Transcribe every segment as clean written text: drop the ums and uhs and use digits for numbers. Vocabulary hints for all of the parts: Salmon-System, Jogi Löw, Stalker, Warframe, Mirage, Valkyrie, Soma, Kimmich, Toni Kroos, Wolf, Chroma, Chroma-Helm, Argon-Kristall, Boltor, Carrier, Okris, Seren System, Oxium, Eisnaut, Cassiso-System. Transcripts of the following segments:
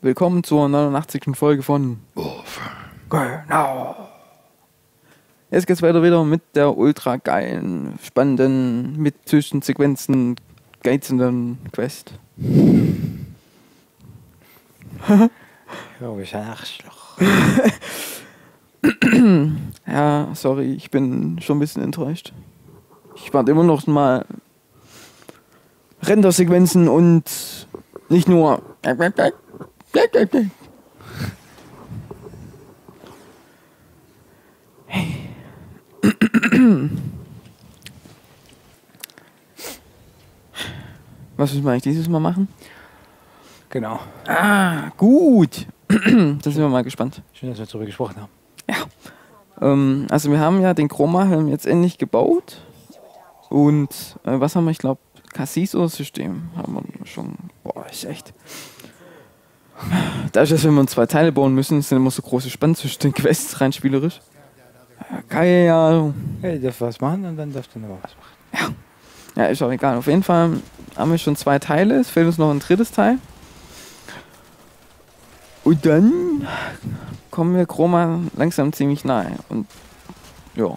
Willkommen zur 89. Folge von Wolf. Genau. Jetzt geht's weiter wieder mit der ultra geilen, spannenden, mit Zwischensequenzen geizenden Quest. Logischer Arschloch. Ja, sorry, ich bin schon ein bisschen enttäuscht. Ich warte immer noch mal Rendersequenzen und nicht nur. Hey. Was müssen wir eigentlich dieses Mal machen? Genau. Ah, gut. Dann sind wir mal gespannt. Schön, dass wir darüber gesprochen haben. Ja. Also wir haben ja den Chroma-Helm jetzt endlich gebaut. Und was haben wir? Ich glaube, Cassiso-System haben wir schon. Boah, ist echt... Dadurch, dass wir uns zwei Teile bauen müssen, sind immer so große Spannen zwischen den Quests rein spielerisch. Keine Ahnung. Ja, ich darf was machen und dann darfst du noch was machen. Ja. Ja, ist auch egal. Auf jeden Fall haben wir schon zwei Teile. Es fehlt uns noch ein drittes Teil. Und dann kommen wir Chroma langsam ziemlich nahe. Und ja.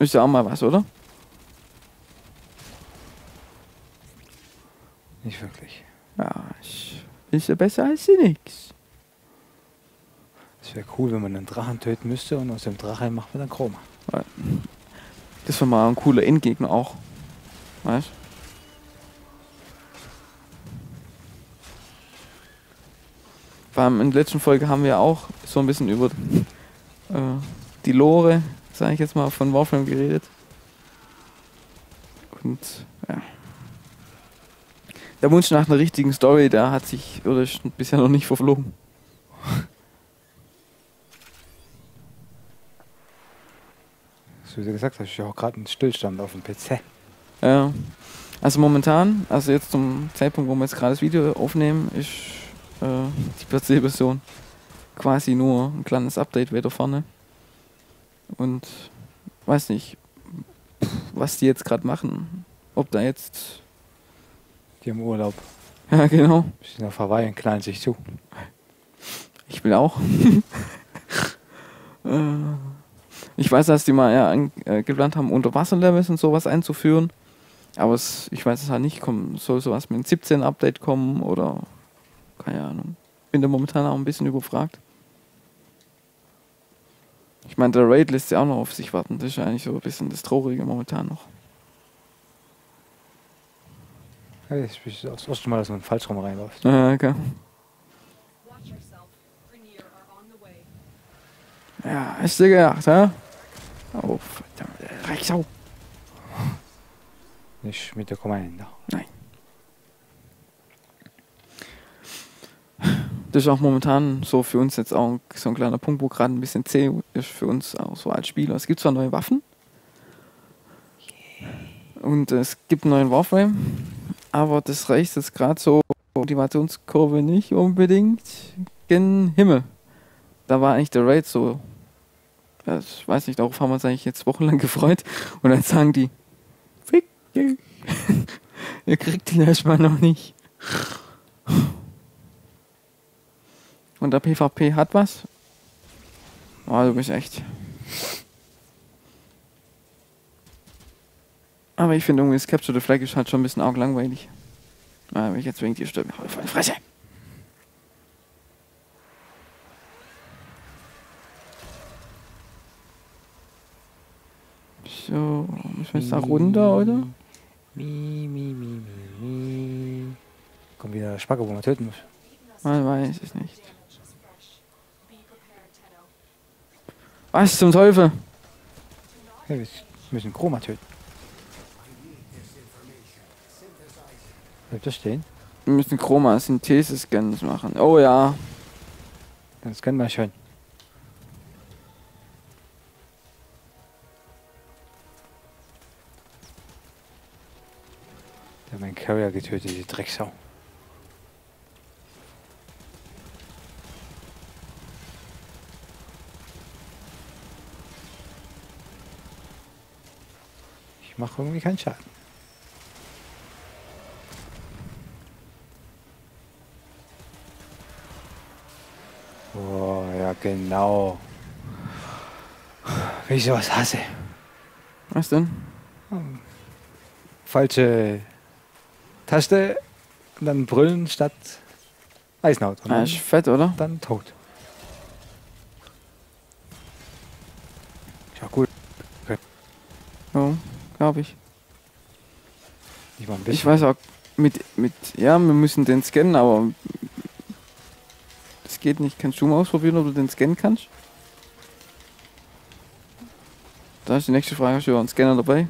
Ist ja auch mal was, oder? Nicht wirklich. Ja, ist ja besser als nichts. Es wäre cool, wenn man einen Drachen töten müsste und aus dem Drachen macht man dann Chroma. Das war mal ein cooler Endgegner auch. Weißt du? Vor allem in der letzten Folge haben wir auch so ein bisschen über die Lore, sage ich jetzt mal, von Warframe geredet. Und ja. Der Wunsch nach einer richtigen Story, der hat sich oder ist bisher noch nicht verflogen. So wie du gesagt hast, ich habe auch gerade einen Stillstand auf dem PC. Ja, also momentan, also jetzt zum Zeitpunkt, wo wir jetzt gerade das Video aufnehmen, ist die PC-Version quasi nur ein kleines Update weiter vorne. Und weiß nicht, was die jetzt gerade machen, ob da jetzt... Die haben Urlaub. Ja, genau. Sie sind auf Hawaii und knallen sich zu. Ich will auch. Ich weiß, dass die mal geplant haben, Unterwasserlevels und sowas einzuführen. Aber ich weiß es halt nicht. Soll sowas mit einem 17-Update kommen oder... Keine Ahnung. Bin da momentan auch ein bisschen überfragt. Ich meine, der Raid lässt ja auch noch auf sich warten. Das ist ja eigentlich so ein bisschen das Traurige momentan noch. Ich bin das erste Mal, dass man falsch rum reinläuft. Ah, okay. Ja, hast du gedacht, hä? Oh, verdammte Reichsau. Nicht mit der Kommando. Nein. Das ist auch momentan so für uns jetzt auch so ein kleiner Punkt, wo gerade ein bisschen zäh ist für uns auch so als Spieler. Es gibt zwar neue Waffen. Und es gibt einen neuen Warframe. Aber das reicht jetzt gerade so, Motivationskurve nicht unbedingt gen Himmel. Da war eigentlich der Raid so, ich weiß nicht, darauf haben wir uns eigentlich jetzt wochenlang gefreut. Und dann sagen die, fick, ihr kriegt den erstmal noch nicht. Und der PvP hat was? Oh, du bist echt. Aber ich finde irgendwie das Capture the Flag ist halt schon ein bisschen auch langweilig. Na, wenn ich jetzt wegen dir stirb, hau ich voll in die Fresse! So, müssen wir jetzt da runter, oder? Kommt wieder der Spacke, wo man töten muss. Man weiß es nicht. Was zum Teufel? Ja, wir müssen Chroma töten. Bleibt das stehen? Wir müssen Chroma-Synthese-Scans machen. Oh ja. Dann scannen wir schön. Der hat meinen Carrier getötet, die Drecksau. Ich mache irgendwie keinen Schaden. Oh, ja genau. Wie ich sowas hasse. Was denn? Falsche Taste, und dann brüllen statt Eisnaut. Ja, ist fett, oder? Dann tot. Ist auch gut. Okay. Ja, glaube ich. Ich weiß auch, ja, wir müssen den scannen, aber das geht nicht. Kannst du mal ausprobieren, ob du den scannen kannst? Da ist die nächste Frage, hast du einen Scanner dabei?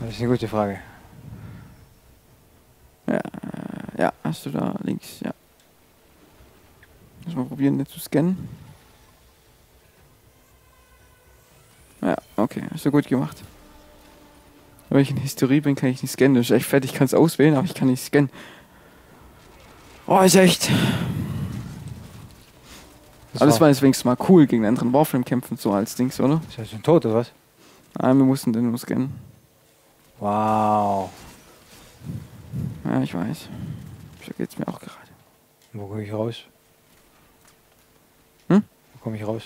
Das ist eine gute Frage. Ja, ja, hast du da links, ja. Lass mal probieren, den zu scannen. Ja, okay, hast du gut gemacht. Wenn ich in Historie bin, kann ich nicht scannen. Das ist echt fett. Ich kann es auswählen, aber ich kann nicht scannen. Oh, ist echt. Alles war deswegen mal cool, gegen anderen Warframe kämpfen, so als Dings, oder? Ist ja schon tot, oder was? Nein, wir mussten den nur scannen. Wow. Ja, ich weiß. So geht's mir auch gerade. Wo komme ich raus? Hm? Wo komme ich raus?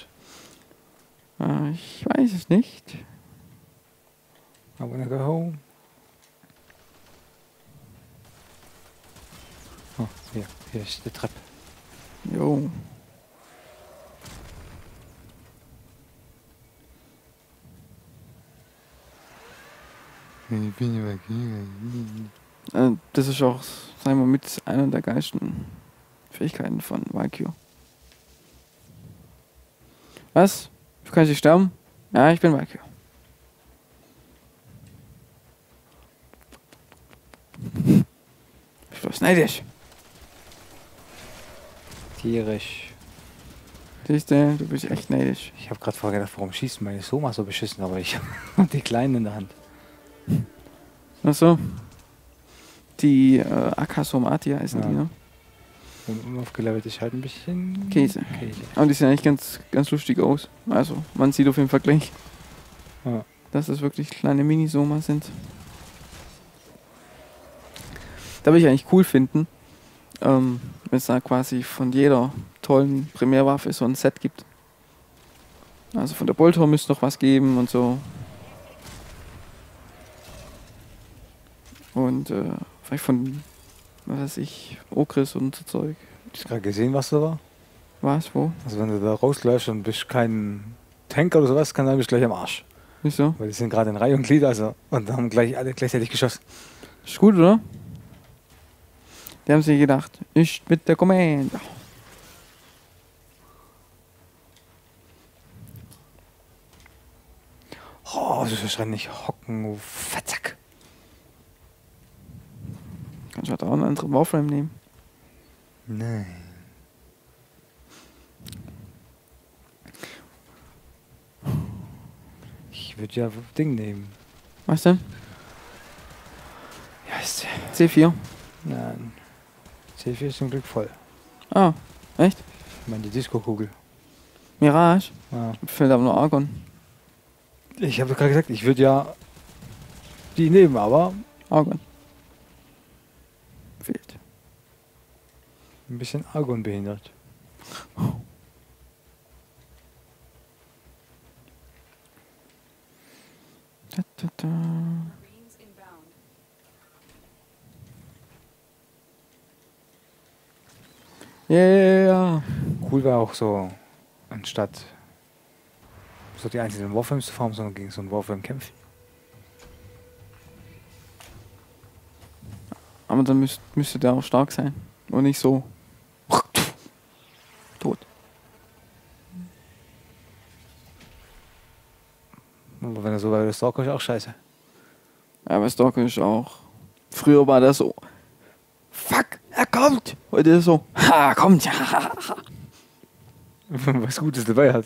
Ich weiß es nicht. I'm gonna go home. Oh, hier ist die Treppe. Jo. Das ist auch, sagen wir, mit einer der geilsten Fähigkeiten von Valkyrie. Was? Du kannst nicht sterben? Ja, ich bin Valkyrie. Schneidisch. Tierisch. Siehst du, du bist echt neidisch. Ich habe gerade vorgedacht, warum schießen meine Soma so beschissen, aber ich habe die Kleinen in der Hand. Achso. Die Akasomatia heißen ja. Die, ne? Unaufgelevelt ist halt ein bisschen Käse. Aber die sehen eigentlich ganz lustig aus. Also, man sieht auf jeden Fall gleich, ja, dass das wirklich kleine Mini-Soma sind. Da würde ich eigentlich cool finden, wenn es da quasi von jeder tollen Primärwaffe so ein Set gibt. Also von der Boltor müsste noch was geben und so. Und vielleicht von, was weiß ich, Okris und so Zeug. Hast du gerade gesehen, was da war? Was, wo? Also wenn du da rausläufst und bist kein Tank oder sowas, kann dann bist du gleich am Arsch. Wieso? Weil die sind gerade in Reihe und Glied, also, und haben gleich alle gleichzeitig geschossen. Ist gut, oder? Die haben sich gedacht, nicht mit der Kommando. Oh, das ist wahrscheinlich hocken, du Fettsack. Kannst du halt auch einen anderen Warframe nehmen? Nein. Ich würde ja das Ding nehmen. Was denn? Ja, ist C4. Nein. C4 ist zum Glück voll. Ah, echt? Ich meine die Disco-Kugel. Mirage? Ja. Fällt aber nur Argon. Ich habe gerade gesagt, ich würde ja die nehmen, aber... Argon. Fehlt. Ein bisschen Argon behindert. Oh. Da, da, da. Ja, yeah. Cool wäre auch so, anstatt so die einzelnen Warframes zu farmen, sondern gegen so einen Warframe kämpfen. Aber dann müsste der auch stark sein und nicht so tot. Aber wenn er so war, der Stalker ist auch scheiße. Ja, aber Stalker ist auch... Früher war das so... Fuck! Er kommt! Heute ist so, ha, kommt! Was Gutes dabei hat.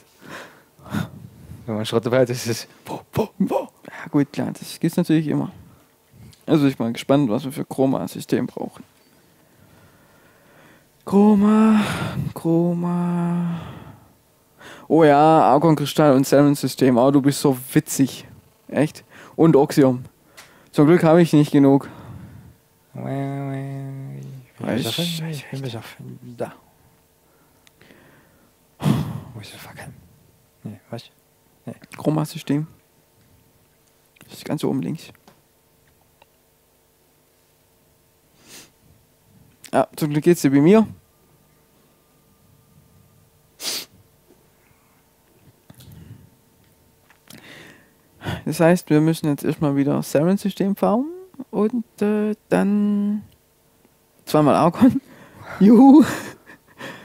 Wenn man Schrott dabei hat, ist es wo. Ja gut, klar, das gibt's natürlich immer. Also ich bin gespannt, was wir für Chroma-System brauchen. Chroma. Oh ja, Argon-Kristall und Salmon-System. Oh, du bist so witzig. Echt? Und Oxium. Zum Glück habe ich nicht genug. Ich bin da. Wo ist der Fackeln? Nee, was? Nee. Chroma-System. Das ist ganz oben links. Ah, zum Glück geht's dir bei mir. Das heißt, wir müssen jetzt erstmal wieder Seren-System fahren und dann zweimal Argon. Juhu!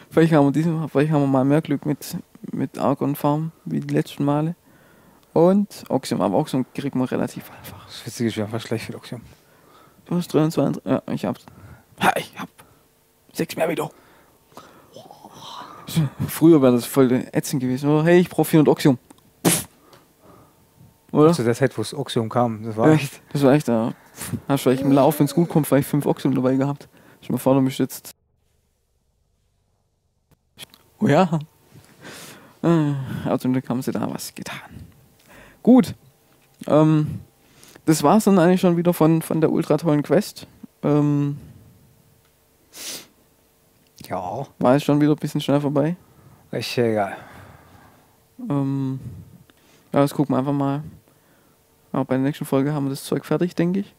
Vielleicht haben wir mal mehr Glück mit Argon Farm wie die letzten Male. Und Oxium, aber Oxium kriegt man relativ einfach. Das Witzige ist, wir haben fast gleich viel Oxium. Du hast 23, ja, ich hab 6 mehr wieder. Früher wäre das voll ätzend gewesen, oder? Hey, ich brauche 400 Oxium. Oder? Zu der Zeit, wo es Oxium kam, das war echt. Das war echt, ja. Hast vielleicht im Lauf, wenn es gut kommt, vielleicht 5 Oxium dabei gehabt. Ich mal vorne mich jetzt. Oh ja. Aber zum Glück haben sie da was getan. Gut. Das war es dann eigentlich schon wieder von der ultra tollen Quest. Ja. War es schon wieder ein bisschen schnell vorbei? Echt egal. Ja, das gucken wir einfach mal. Aber bei der nächsten Folge haben wir das Zeug fertig, denke ich.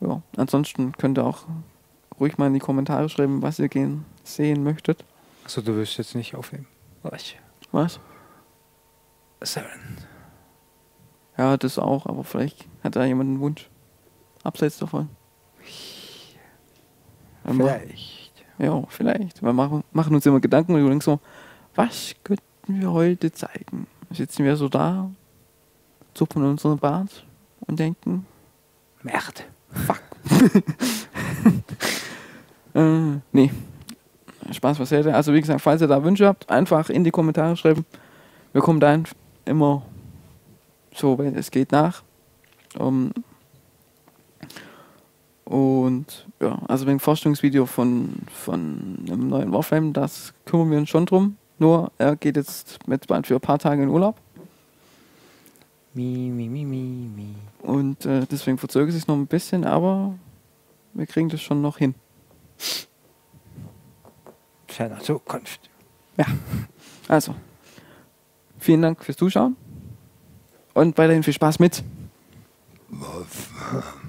Ja, ansonsten könnt ihr auch ruhig mal in die Kommentare schreiben, was ihr gern sehen möchtet. Achso, du willst jetzt nicht aufheben. Was? Seren. Ja, das auch, aber vielleicht hat da jemand einen Wunsch. Abseits davon. Vielleicht. Ja, vielleicht. Wir machen uns immer Gedanken und denken so, was könnten wir heute zeigen? Sitzen wir so da, zupfen unseren Bart und denken, Merde. Fuck. Nee. Spaß, was hätte. Also wie gesagt, falls ihr da Wünsche habt, einfach in die Kommentare schreiben. Wir kommen da immer so, wenn es geht, nach. Und ja, also wegen Vorstellungsvideo von einem neuen Warframe, das kümmern wir uns schon drum. Nur, er geht jetzt mit bald für ein paar Tage in Urlaub. Und deswegen verzögert sich noch ein bisschen, aber wir kriegen das schon noch hin. Ferner Zukunft. Ja, also vielen Dank fürs Zuschauen und weiterhin viel Spaß mit Wolf.